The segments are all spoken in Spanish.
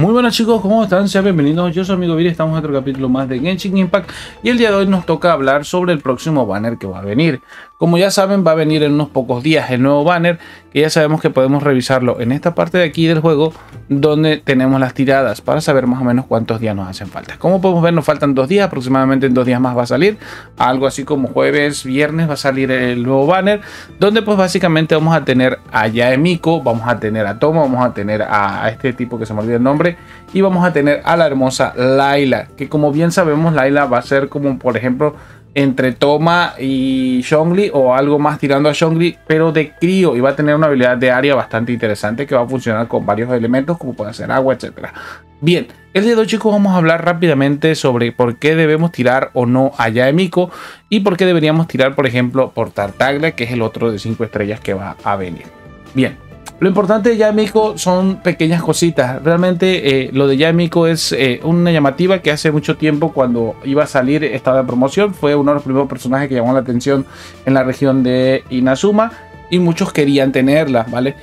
Muy buenas chicos, ¿cómo están? Sean bienvenidos, yo soy amigo Viri, estamos en otro capítulo más de Genshin Impact y el día de hoy nos toca hablar sobre el próximo banner que va a venir. Como ya saben, va a venir en unos pocos días el nuevo banner, que ya sabemos que podemos revisarlo en esta parte de aquí del juego donde tenemos las tiradas para saber más o menos cuántos días nos hacen falta. Como podemos ver, nos faltan 2 días, aproximadamente en 2 días más va a salir, algo así como jueves, viernes va a salir el nuevo banner, donde pues básicamente vamos a tener a Yae Miko, vamos a tener a Tomo, vamos a tener a este tipo que se me olvidó el nombre, y vamos a tener a la hermosa Laila, que como bien sabemos Laila va a ser como por ejemplo entre Thoma y Zhongli o algo más tirando a Zhongli, pero de crío, y va a tener una habilidad de área bastante interesante que va a funcionar con varios elementos como puede ser agua, etcétera. Bien, el día de hoy chicos vamos a hablar rápidamente sobre por qué debemos tirar o no a Yae Miko y por qué deberíamos tirar por ejemplo por Tartaglia, que es el otro de 5 estrellas que va a venir. Bien, lo importante de Yae Miko son pequeñas cositas. Realmente lo de Yae Miko es una llamativa que hace mucho tiempo cuando iba a salir estaba en promoción. Fue uno de los primeros personajes que llamó la atención en la región de Inazuma y muchos querían tenerla, ¿vale?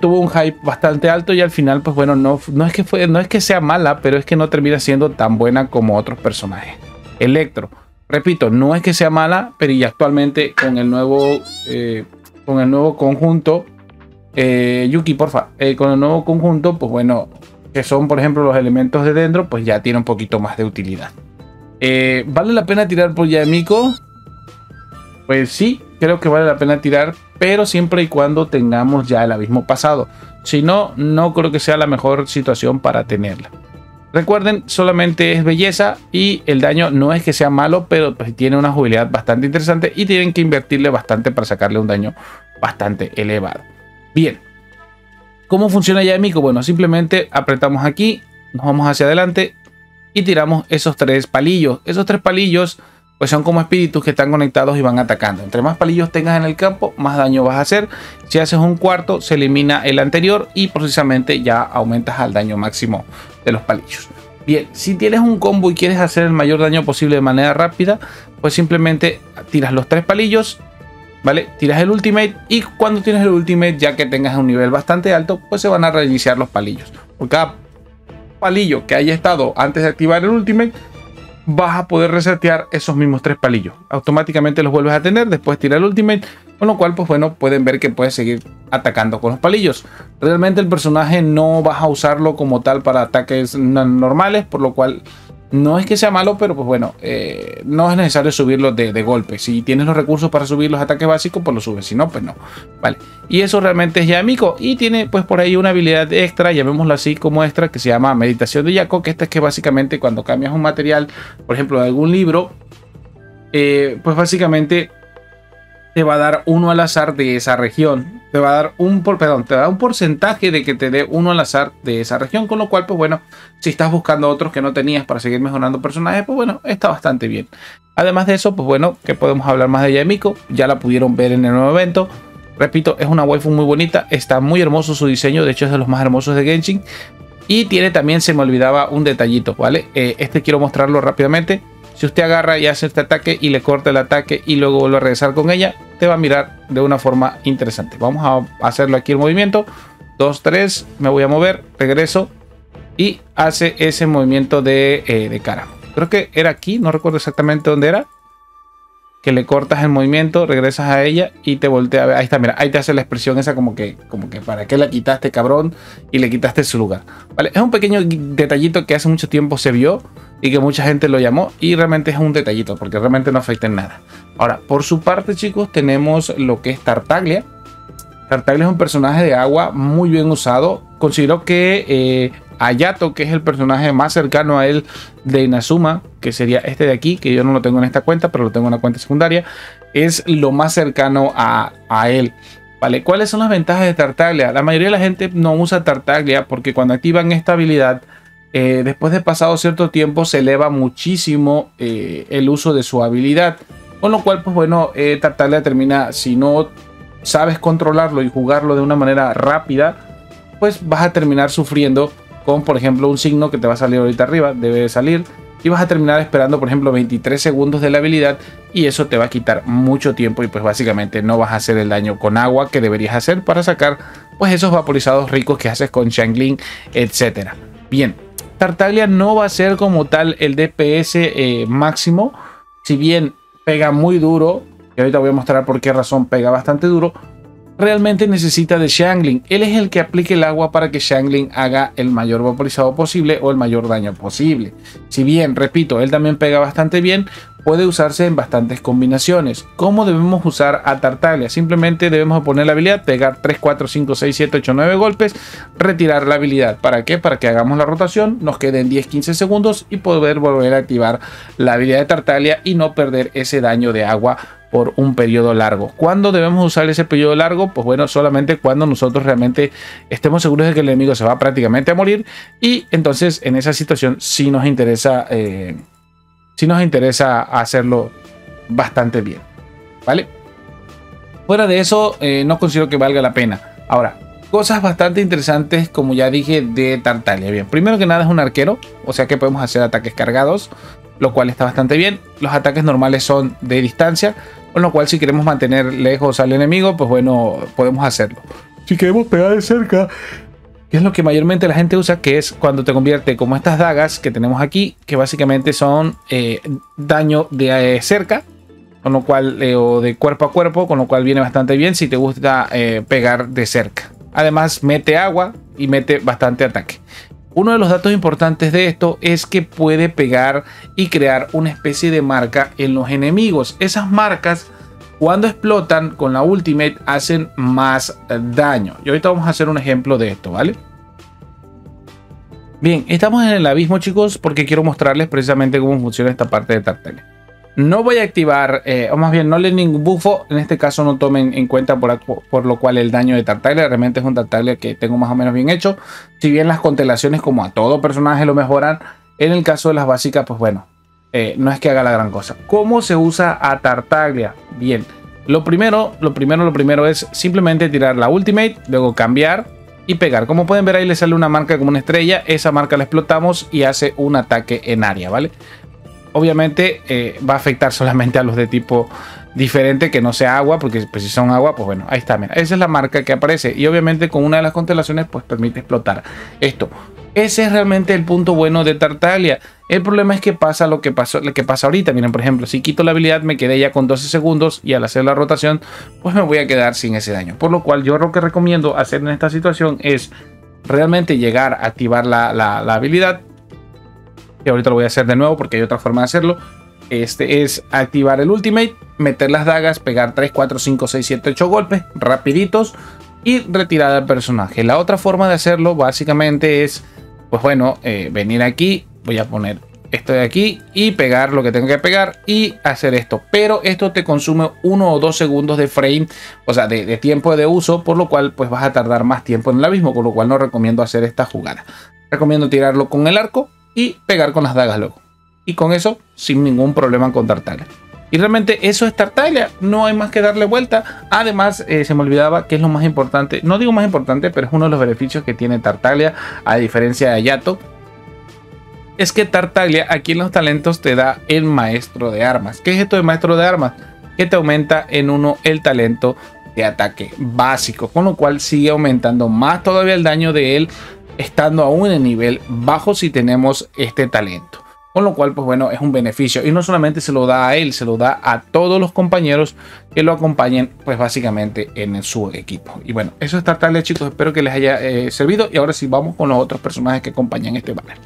Tuvo un hype bastante alto y al final, pues bueno, no es que sea mala, pero es que no termina siendo tan buena como otros personajes. Electro, repito, no es que sea mala, pero y actualmente con el nuevo conjunto Yuki, porfa, con el nuevo conjunto, pues bueno, que son por ejemplo los elementos de Dendro, pues ya tiene un poquito más de utilidad. ¿Vale la pena tirar por Yae Miko? Pues sí, creo que vale la pena tirar, pero siempre y cuando tengamos ya el abismo pasado. Si no, no creo que sea la mejor situación para tenerla. Recuerden, solamente es belleza y el daño no es que sea malo, pero pues tiene una jugabilidad bastante interesante y tienen que invertirle bastante para sacarle un daño bastante elevado. Bien, ¿cómo funciona Yae Miko? Bueno, simplemente apretamos aquí, nos vamos hacia adelante y tiramos esos 3 palillos. Esos 3 palillos pues son como espíritus que están conectados y van atacando. Entre más palillos tengas en el campo, más daño vas a hacer. Si haces un cuarto, se elimina el anterior y precisamente ya aumentas al daño máximo de los palillos. Bien, si tienes un combo y quieres hacer el mayor daño posible de manera rápida, pues simplemente tiras los 3 palillos. ¿Vale? Tiras el ultimate y cuando tienes el ultimate, ya que tengas un nivel bastante alto, pues se van a reiniciar los palillos. Por cada palillo que haya estado antes de activar el ultimate, vas a poder resetear esos mismos 3 palillos. Automáticamente los vuelves a tener, después tiras el ultimate, con lo cual pues bueno, pueden ver que puedes seguir atacando con los palillos. Realmente el personaje no vas a usarlo como tal para ataques normales, por lo cual no es que sea malo, pero pues bueno, no es necesario subirlo de golpe. Si tienes los recursos para subir los ataques básicos, pues lo subes. Si no, pues no. Vale. Y eso realmente es Yae Miko. Y tiene pues por ahí una habilidad extra, llamémoslo así como extra, que se llama Meditación de Yako. Que esta es que básicamente cuando cambias un material, por ejemplo de algún libro, pues básicamente te va a dar uno al azar de esa región. Te va a dar un porcentaje de que te dé uno al azar de esa región. Con lo cual, pues bueno, si estás buscando otros que no tenías para seguir mejorando personajes, pues bueno, está bastante bien. Además de eso, pues bueno, que podemos hablar más de Yae Miko. Ya la pudieron ver en el nuevo evento. Repito, es una waifu muy bonita. Está muy hermoso su diseño. De hecho, es de los más hermosos de Genshin. Y tiene también, se me olvidaba, un detallito, ¿vale? Quiero mostrarlo rápidamente. Si usted agarra y hace este ataque y le corta el ataque y luego vuelve a regresar con ella, te va a mirar de una forma interesante. Vamos a hacerlo aquí el movimiento. 2, 3, me voy a mover, regreso y hace ese movimiento de cara. Creo que era aquí, no recuerdo exactamente dónde era. Que le cortas el movimiento, regresas a ella y te voltea a ver. Ahí está, mira, ahí te hace la expresión esa como que para qué la quitaste, cabrón, y le quitaste su lugar. Vale, es un pequeño detallito que hace mucho tiempo se vio y que mucha gente lo llamó y realmente es un detallito porque realmente no afecta en nada. Ahora, por su parte, chicos, tenemos lo que es Tartaglia. Tartaglia es un personaje de agua muy bien usado. Considero que Ayato, que es el personaje más cercano a él de Inazuma, que sería este de aquí, que yo no lo tengo en esta cuenta, pero lo tengo en una cuenta secundaria, es lo más cercano a él. ¿Vale? ¿Cuáles son las ventajas de Tartaglia? La mayoría de la gente no usa Tartaglia porque cuando activan esta habilidad, después de pasado cierto tiempo, se eleva muchísimo el uso de su habilidad. Con lo cual, pues bueno, Tartaglia termina, si no sabes controlarlo y jugarlo de una manera rápida, pues vas a terminar sufriendo con, por ejemplo, un signo que te va a salir ahorita arriba, debe salir, y vas a terminar esperando, por ejemplo, 23 segundos de la habilidad, y eso te va a quitar mucho tiempo, y pues básicamente no vas a hacer el daño con agua que deberías hacer para sacar, pues, esos vaporizados ricos que haces con Xiangling, etcétera. Bien, Tartaglia no va a ser como tal el DPS máximo, si bien pega muy duro, y ahorita voy a mostrar por qué razón pega bastante duro, realmente necesita de Xiangling. Él es el que aplique el agua para que Xiangling haga el mayor vaporizado posible o el mayor daño posible. Si bien, repito, él también pega bastante bien, puede usarse en bastantes combinaciones. ¿Cómo debemos usar a Tartaglia? Simplemente debemos poner la habilidad, pegar 3, 4, 5, 6, 7, 8, 9 golpes, retirar la habilidad. ¿Para qué? Para que hagamos la rotación, nos queden 10, 15 segundos y poder volver a activar la habilidad de Tartaglia y no perder ese daño de agua por un periodo largo. ¿Cuándo debemos usar ese periodo largo? Pues bueno, solamente cuando nosotros realmente estemos seguros de que el enemigo se va prácticamente a morir, y entonces en esa situación sí nos interesa... si nos interesa hacerlo bastante bien, ¿vale? Fuera de eso, no considero que valga la pena. Ahora, cosas bastante interesantes, como ya dije, de Tartaglia. Bien, primero que nada es un arquero, o sea que podemos hacer ataques cargados, lo cual está bastante bien. Los ataques normales son de distancia, con lo cual si queremos mantener lejos al enemigo, pues bueno, podemos hacerlo. Si queremos pegar de cerca... que es lo que mayormente la gente usa, que es cuando te convierte como estas dagas que tenemos aquí, que básicamente son daño de cerca, con lo cual, o de cuerpo a cuerpo, con lo cual viene bastante bien si te gusta pegar de cerca. Además mete agua y mete bastante ataque. Uno de los datos importantes de esto es que puede pegar y crear una especie de marca en los enemigos. Esas marcas, cuando explotan con la ultimate, hacen más daño. Y ahorita vamos a hacer un ejemplo de esto, ¿vale? Bien, estamos en el abismo, chicos, porque quiero mostrarles precisamente cómo funciona esta parte de Tartaglia. No voy a activar, o más bien no le ningún bufo. En este caso no tomen en cuenta por lo cual el daño de Tartaglia. Realmente es un Tartaglia que tengo más o menos bien hecho. Si bien las constelaciones, como a todo personaje, lo mejoran, en el caso de las básicas, pues bueno, no es que haga la gran cosa. ¿Cómo se usa a Tartaglia? Bien, lo primero es simplemente tirar la ultimate, luego cambiar y pegar. Como pueden ver, ahí le sale una marca como una estrella. Esa marca la explotamos y hace un ataque en área, ¿vale? Obviamente va a afectar solamente a los de tipo diferente, que no sea agua, porque pues, si son agua, pues bueno, ahí está, mira, esa es la marca que aparece. Y obviamente con una de las constelaciones pues permite explotar esto. Ese es realmente el punto bueno de Tartaglia. El problema es que pasa lo que pasa ahorita. Miren, por ejemplo, si quito la habilidad me quedé ya con 12 segundos y al hacer la rotación pues me voy a quedar sin ese daño. Por lo cual yo lo que recomiendo hacer en esta situación es realmente llegar a activar la habilidad. Y ahorita lo voy a hacer de nuevo porque hay otra forma de hacerlo. Este es activar el ultimate, meter las dagas, pegar 3, 4, 5, 6, 7, 8 golpes rapiditos y retirar al personaje. La otra forma de hacerlo básicamente es... pues bueno, venir aquí, voy a poner esto de aquí y pegar lo que tengo que pegar y hacer esto. Pero esto te consume 1 o 2 segundos de frame, o sea, de tiempo de uso, por lo cual pues vas a tardar más tiempo en el abismo, con lo cual no recomiendo hacer esta jugada. Recomiendo tirarlo con el arco y pegar con las dagas luego. Y con eso, sin ningún problema con Tartaglia. Y realmente eso es Tartaglia, no hay más que darle vuelta. Además, se me olvidaba que es lo más importante, no digo más importante, pero es uno de los beneficios que tiene Tartaglia, a diferencia de Ayato. Es que Tartaglia aquí en los talentos te da el maestro de armas. ¿Qué es esto de maestro de armas? Que te aumenta en 1 el talento de ataque básico, con lo cual sigue aumentando más todavía el daño de él, estando aún en nivel bajo si tenemos este talento. Con lo cual, pues bueno, es un beneficio. Y no solamente se lo da a él, se lo da a todos los compañeros que lo acompañen, pues básicamente en su equipo. Y bueno, eso es Tartaglia, chicos. Espero que les haya servido. Y ahora sí, vamos con los otros personajes que acompañan este banner.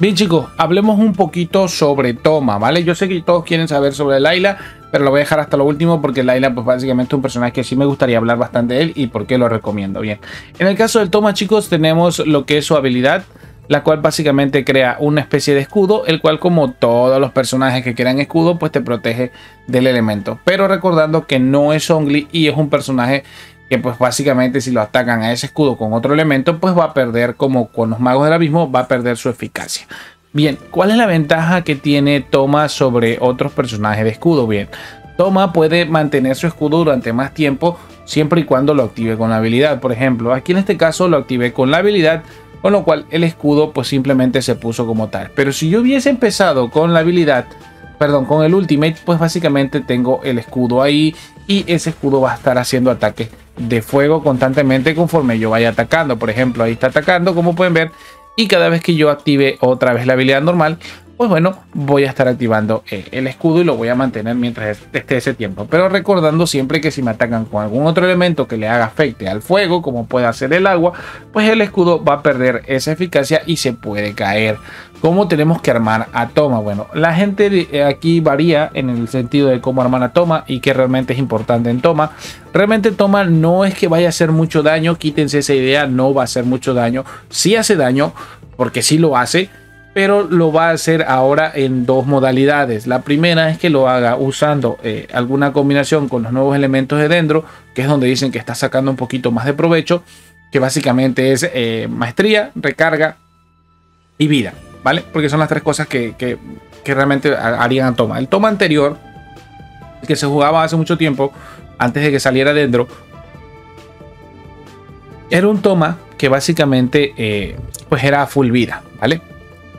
Bien, chicos, hablemos un poquito sobre Thoma, ¿vale? Yo sé que todos quieren saber sobre Laila, pero lo voy a dejar hasta lo último porque Laila pues básicamente es un personaje que sí me gustaría hablar bastante de él y por qué lo recomiendo. Bien, en el caso del Thoma, chicos, tenemos lo que es su habilidad, la cual básicamente crea una especie de escudo, el cual, como todos los personajes que crean escudo, pues te protege del elemento. Pero recordando que no es Zhongli y es un personaje que pues básicamente si lo atacan a ese escudo con otro elemento, pues va a perder, como con los magos del abismo, va a perder su eficacia. Bien, ¿cuál es la ventaja que tiene Thoma sobre otros personajes de escudo? Bien, Thoma puede mantener su escudo durante más tiempo siempre y cuando lo active con la habilidad. Por ejemplo, aquí en este caso lo activé con la habilidad, con lo cual el escudo pues simplemente se puso como tal. Pero si yo hubiese empezado con la habilidad, perdón, con el ultimate, pues básicamente tengo el escudo ahí y ese escudo va a estar haciendo ataques de fuego constantemente conforme yo vaya atacando. Por ejemplo, ahí está atacando, como pueden ver, y cada vez que yo active otra vez la habilidad normal, pues bueno, voy a estar activando el escudo y lo voy a mantener mientras esté ese tiempo. Pero recordando siempre que si me atacan con algún otro elemento que le haga afecte al fuego, como puede hacer el agua, pues el escudo va a perder esa eficacia y se puede caer. ¿Cómo tenemos que armar a Thoma? Bueno, la gente aquí varía en el sentido de cómo armar a Thoma y qué realmente es importante en Thoma. Realmente Thoma no es que vaya a hacer mucho daño, quítense esa idea, no va a hacer mucho daño. Sí hace daño, porque sí lo hace, pero lo va a hacer ahora en dos modalidades. La primera es que lo haga usando alguna combinación con los nuevos elementos de Dendro, que es donde dicen que está sacando un poquito más de provecho, que básicamente es maestría, recarga y vida. ¿Vale? Porque son las tres cosas que realmente harían a Thoma. El Thoma anterior, que se jugaba hace mucho tiempo, antes de que saliera Dendro, era un Thoma que básicamente pues era full vida, ¿vale?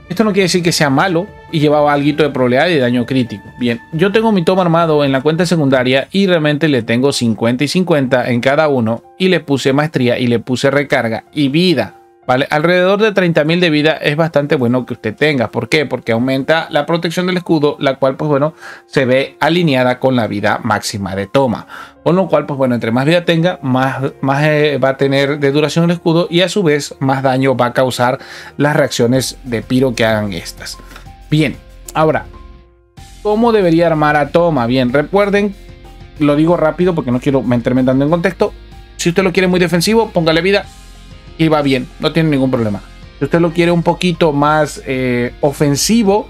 Esto no quiere decir que sea malo y llevaba algo de probabilidad de daño crítico. Bien, yo tengo mi Thoma armado en la cuenta secundaria y realmente le tengo 50 y 50 en cada uno y le puse maestría y le puse recarga y vida. ¿Vale? Alrededor de 30.000 de vida es bastante bueno que usted tenga. ¿Por qué? Porque aumenta la protección del escudo, la cual pues bueno se ve alineada con la vida máxima de Thoma. Con lo cual pues bueno, entre más vida tenga, más va a tener de duración el escudo y a su vez más daño va a causar las reacciones de piro que hagan estas. Bien, ahora, ¿cómo debería armar a Thoma? Bien, recuerden, lo digo rápido porque no quiero meterme tanto en contexto. Si usted lo quiere muy defensivo, póngale vida y va bien, no tiene ningún problema. Si usted lo quiere un poquito más ofensivo,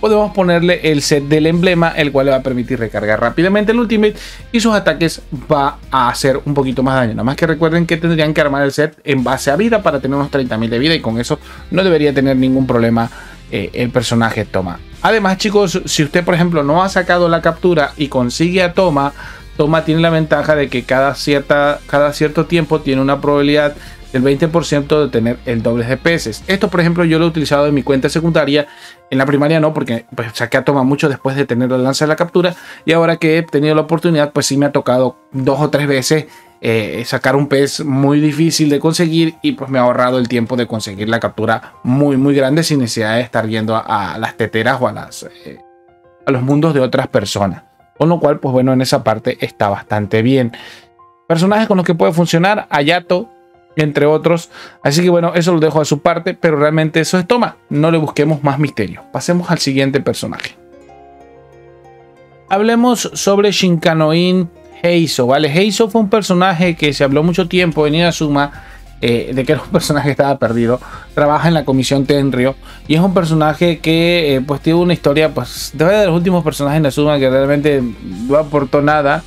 podemos ponerle el set del emblema, el cual le va a permitir recargar rápidamente el ultimate y sus ataques va a hacer un poquito más daño. Nada más que recuerden que tendrían que armar el set en base a vida para tener unos 30.000 de vida y con eso no debería tener ningún problema el personaje Thoma. Además, chicos, si usted por ejemplo no ha sacado la captura y consigue a Thoma, Thoma tiene la ventaja de que cada cierto tiempo tiene una probabilidad del 20% de tener el doble de peces. Esto, por ejemplo, yo lo he utilizado en mi cuenta secundaria. En la primaria no, porque pues, saqué a Thoma mucho después de tener el lance de la captura. Y ahora que he tenido la oportunidad, pues sí me ha tocado 2 o 3 veces sacar un pez muy difícil de conseguir. Y pues me ha ahorrado el tiempo de conseguir la captura muy, muy grande sin necesidad de estar yendo a las teteras o a los mundos de otras personas. Con lo cual, pues bueno, en esa parte está bastante bien. Personajes con los que puede funcionar: Ayato, entre otros. Así que bueno, eso lo dejo a su parte, pero realmente eso es Thoma. No le busquemos más misterio. Pasemos al siguiente personaje. Hablemos sobre Shinkanoin Heizo, ¿vale? Heizo fue un personaje que se habló mucho tiempo en Inazuma de que era un personaje que estaba perdido. Trabaja en la comisión Tenryo y es un personaje que pues tiene una historia, pues de los últimos personajes de Inazuma que realmente no aportó nada,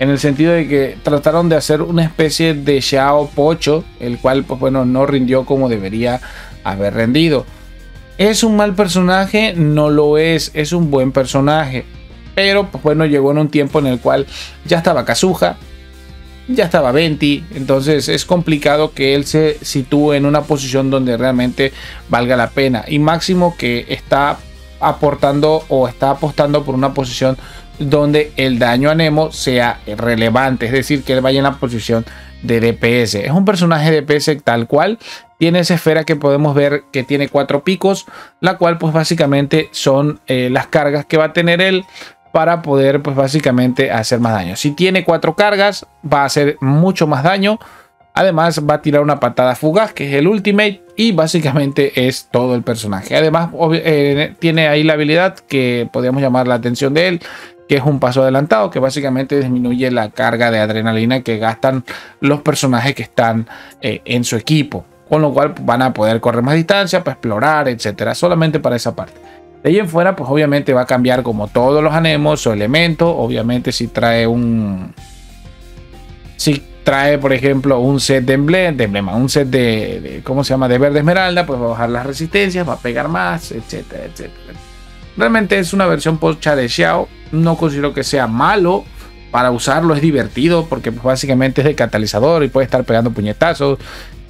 en el sentido de que trataron de hacer una especie de Xiao pocho, el cual pues bueno no rindió como debería haber rendido. ¿Es un mal personaje? No lo es un buen personaje, pero pues bueno llegó en un tiempo en el cual ya estaba Kazuha, ya estaba Venti, entonces es complicado que él se sitúe en una posición donde realmente valga la pena, y máximo que está aportando o está apostando por una posición donde el daño a Nemo sea relevante, es decir, que él vaya en la posición de DPS. Es un personaje de DPS tal cual, tiene esa esfera que podemos ver que tiene 4 picos, la cual pues básicamente son las cargas que va a tener él para poder pues básicamente hacer más daño. Si tiene 4 cargas va a hacer mucho más daño, además va a tirar una patada fugaz que es el ultimate y básicamente es todo el personaje. Además tiene ahí la habilidad que podríamos llamar la atención de él, que es un paso adelantado, que básicamente disminuye la carga de adrenalina que gastan los personajes que están en su equipo, con lo cual van a poder correr más distancia, pues, explorar, etcétera, solamente para esa parte. De ahí en fuera pues obviamente va a cambiar como todos los anemos o elementos. Obviamente si trae por ejemplo un set de emblema, un set de ¿cómo se llama? De verde esmeralda, pues va a bajar las resistencias, va a pegar más, etcétera, etcétera. Realmente es una versión pocha de Xiao. No considero que sea malo para usarlo, es divertido porque pues, básicamente es el catalizador y puede estar pegando puñetazos.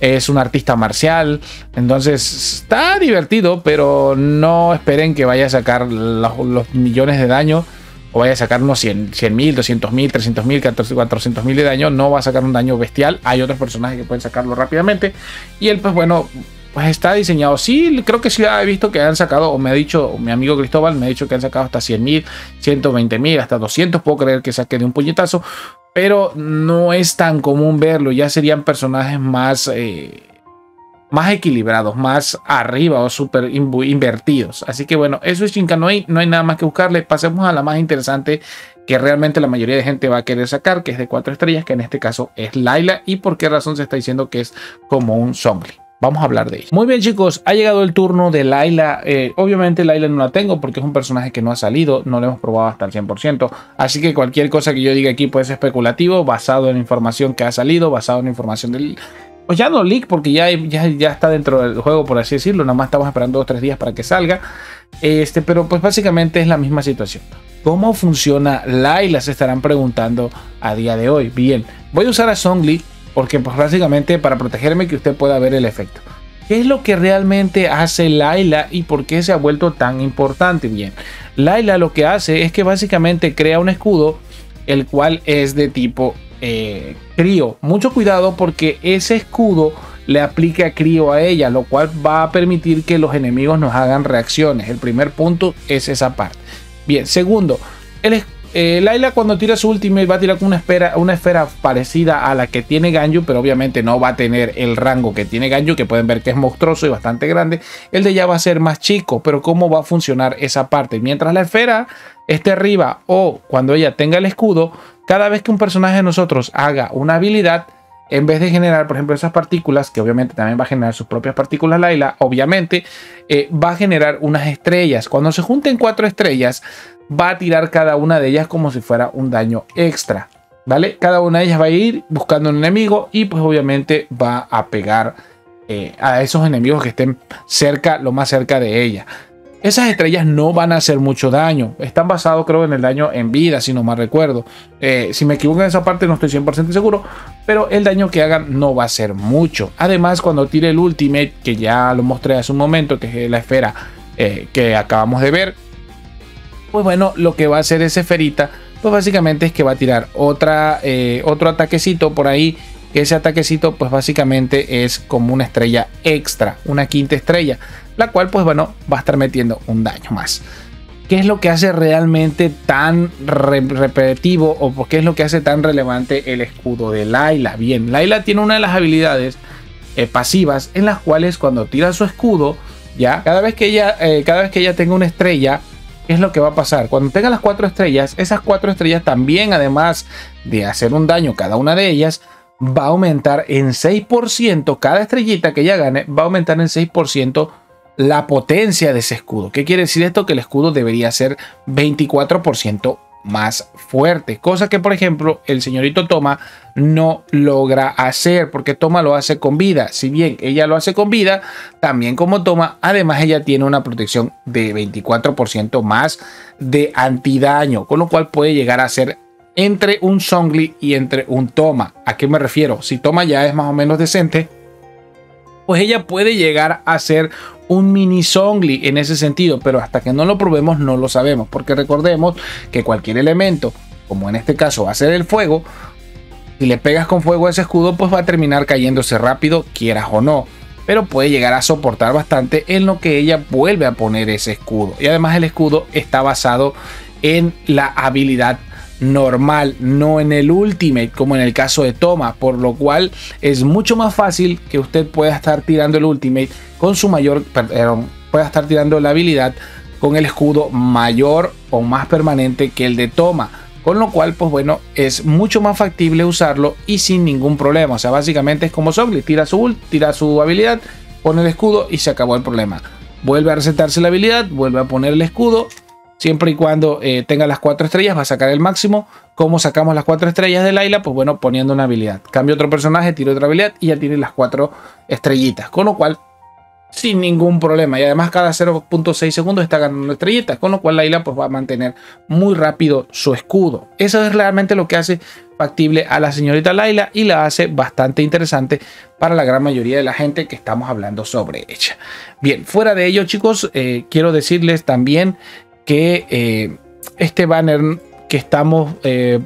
es un artista marcial, entonces está divertido, pero no esperen que vaya a sacar los millones de daño, o vaya a sacar unos 100.000, 200.000, 300.000, 400.000 de daño. No va a sacar un daño bestial. Hay otros personajes que pueden sacarlo rápidamente. Y él, pues bueno, pues está diseñado. Sí, creo que sí he visto que han sacado, o me ha dicho mi amigo Cristóbal, me ha dicho que han sacado hasta 100.000, 120.000, hasta 200. Puedo creer que saque de un puñetazo, pero no es tan común verlo. Ya serían personajes más, más equilibrados, más arriba o súper invertidos. Así que bueno, eso es Shinkanoin, no hay nada más que buscarle. Pasemos a la más interesante, que realmente la mayoría de gente va a querer sacar, que es de 4 estrellas, que en este caso es Laila. ¿Y por qué razón se está diciendo que es como un Zhongli? Vamos a hablar de ella. Muy bien, chicos, ha llegado el turno de Laila. Obviamente Laila no la tengo porque es un personaje que no ha salido, no lo hemos probado hasta el 100%, así que cualquier cosa que yo diga aquí puede ser especulativo, basado en información que ha salido, basado en información del... Pues ya no leak, porque ya está dentro del juego, por así decirlo. Nada más estamos esperando 2 o 3 días para que salga. Pero pues básicamente es la misma situación. ¿Cómo funciona Laila? Se estarán preguntando a día de hoy. Bien, voy a usar a Song Lee porque pues básicamente para protegerme, que usted pueda ver el efecto. ¿Qué es lo que realmente hace Laila y por qué se ha vuelto tan importante? Bien, Laila lo que hace es que básicamente crea un escudo, el cual es de tipo... Crío. Mucho cuidado porque ese escudo le aplica crío a ella, lo cual va a permitir que los enemigos nos hagan reacciones. El primer punto es esa parte. Bien, segundo, Laila cuando tira su ultimate va a tirar con una esfera parecida a la que tiene Ganju, pero obviamente no va a tener el rango que tiene Ganju, que pueden ver que es monstruoso y bastante grande. El de ella va a ser más chico, pero ¿cómo va a funcionar esa parte? Mientras la esfera esté arriba o cuando ella tenga el escudo, cada vez que un personaje de nosotros haga una habilidad, en vez de generar, por ejemplo, esas partículas, que obviamente también va a generar sus propias partículas Laila, obviamente va a generar unas estrellas. Cuando se junten 4 estrellas, va a tirar cada una de ellas como si fuera un daño extra, ¿vale? Cada una de ellas va a ir buscando un enemigo y pues obviamente va a pegar a esos enemigos que estén cerca, lo más cerca de ella. Esas estrellas no van a hacer mucho daño. Están basados, creo, en el daño en vida, si no mal recuerdo. Si me equivoco en esa parte, no estoy 100% seguro. Pero el daño que hagan no va a ser mucho. Además, cuando tire el ultimate, que ya lo mostré hace un momento, que es la esfera que acabamos de ver, pues bueno, lo que va a hacer esa esferita, pues básicamente es que va a tirar otro ataquecito por ahí. Ese ataquecito, pues básicamente es como una estrella extra, una 5ª estrella, la cual, pues bueno, va a estar metiendo un daño más. ¿Qué es lo que hace realmente tan repetitivo o por qué es lo que hace tan relevante el escudo de Laila? Bien, Laila tiene una de las habilidades pasivas en las cuales cuando tira su escudo, ya cada vez que ella tenga una estrella, es lo que va a pasar. Cuando tenga las 4 estrellas, esas 4 estrellas también, además de hacer un daño cada una de ellas, va a aumentar en 6%, cada estrellita que ella gane va a aumentar en 6% la potencia de ese escudo. ¿Qué quiere decir esto? Que el escudo debería ser 24% más fuerte, cosa que por ejemplo el señorito Thoma no logra hacer, porque Thoma lo hace con vida. Si bien ella lo hace con vida, también como Thoma, además ella tiene una protección de 24% más de antidaño, con lo cual puede llegar a ser entre un Zhongli y entre un Thoma. ¿A qué me refiero? Si Thoma ya es más o menos decente, pues ella puede llegar a ser un mini Zhongli en ese sentido, pero hasta que no lo probemos no lo sabemos, porque recordemos que cualquier elemento, como en este caso va a ser el fuego, si le pegas con fuego a ese escudo, pues va a terminar cayéndose rápido, quieras o no, pero puede llegar a soportar bastante en lo que ella vuelve a poner ese escudo. Y además el escudo está basado en la habilidad normal, no en el ultimate como en el caso de Thoma, por lo cual es mucho más fácil que usted pueda estar tirando el ultimate con su mayor, perdón, pueda estar tirando la habilidad con el escudo mayor o más permanente que el de Thoma, con lo cual pues bueno, es mucho más factible usarlo y sin ningún problema. O sea, básicamente es como Zhongli, tira su habilidad, pone el escudo y se acabó el problema. Vuelve a resetarse la habilidad, vuelve a poner el escudo. Siempre y cuando tenga las 4 estrellas, va a sacar el máximo. ¿Cómo sacamos las 4 estrellas de Laila? Pues bueno, poniendo una habilidad. Cambio otro personaje, tiro otra habilidad y ya tiene las 4 estrellitas. Con lo cual, sin ningún problema. Y además cada 0.6 segundos está ganando estrellitas, con lo cual Laila pues va a mantener muy rápido su escudo. Eso es realmente lo que hace factible a la señorita Laila y la hace bastante interesante para la gran mayoría de la gente que estamos hablando sobre ella. Bien, fuera de ello chicos, quiero decirles también que este banner que estamos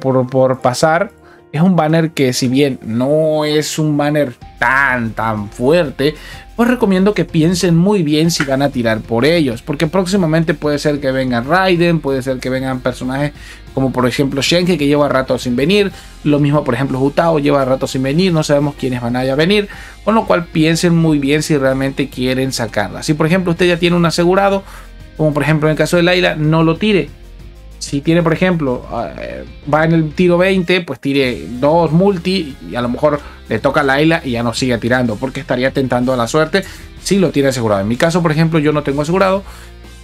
por pasar es un banner que, si bien no es un banner tan fuerte, os recomiendo que piensen muy bien si van a tirar por ellos, porque próximamente puede ser que vengan Raiden, puede ser que vengan personajes como por ejemplo Shenhe, que lleva rato sin venir, lo mismo por ejemplo Hutao lleva rato sin venir, no sabemos quiénes van a venir, con lo cual piensen muy bien si realmente quieren sacarla. Si por ejemplo usted ya tiene un asegurado, como por ejemplo en el caso de Laila, no lo tire. Si tiene por ejemplo, va en el tiro 20, pues tire 2 multi y a lo mejor le toca a Laila y ya no sigue tirando, porque estaría tentando a la suerte si lo tiene asegurado. En mi caso por ejemplo yo no tengo asegurado,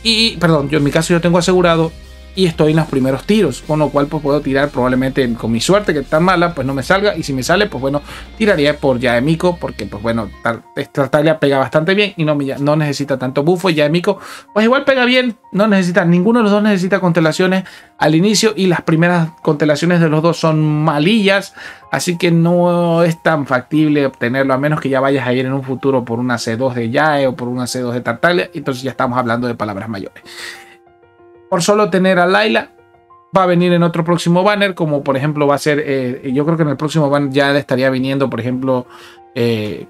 en mi caso yo tengo asegurado y estoy en los primeros tiros, con lo cual pues puedo tirar probablemente con mi suerte, que es tan mala, pues no me salga, y si me sale pues bueno, tiraría por Yae Miko, porque pues bueno, Tartaglia pega bastante bien y no necesita tanto bufo, y Yae Miko pues igual pega bien, no necesita, ninguno de los dos necesita constelaciones al inicio y las primeras constelaciones de los dos son malillas, así que no es tan factible obtenerlo, a menos que ya vayas a ir en un futuro por una C2 de Yae o por una C2 de Tartaglia, entonces ya estamos hablando de palabras mayores. Por solo tener a Laila va a venir en otro próximo banner, como por ejemplo va a ser, yo creo que en el próximo banner ya estaría viniendo por ejemplo,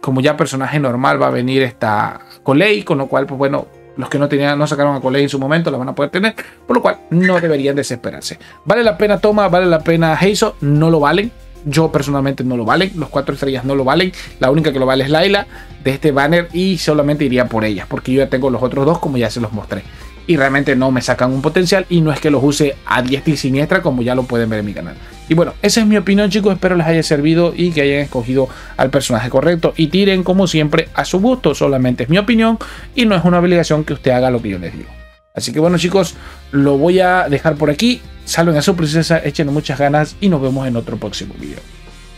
como ya personaje normal va a venir esta Coley, con lo cual pues bueno, los que no sacaron a Coley en su momento la van a poder tener, por lo cual no deberían desesperarse. ¿Vale la pena Thoma? ¿Vale la pena Heizo? No lo valen. Yo personalmente no lo valen, los 4 estrellas no lo valen, la única que lo vale es Laila de este banner y solamente iría por ellas, porque yo ya tengo los otros dos como ya se los mostré y realmente no me sacan un potencial y no es que los use a diestra y siniestra como ya lo pueden ver en mi canal. Y bueno, esa es mi opinión chicos, espero les haya servido y que hayan escogido al personaje correcto y tiren como siempre a su gusto, solamente es mi opinión y no es una obligación que usted haga lo que yo les digo. Así que bueno chicos, lo voy a dejar por aquí, salven a su princesa, échenle muchas ganas y nos vemos en otro próximo video.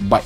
Bye.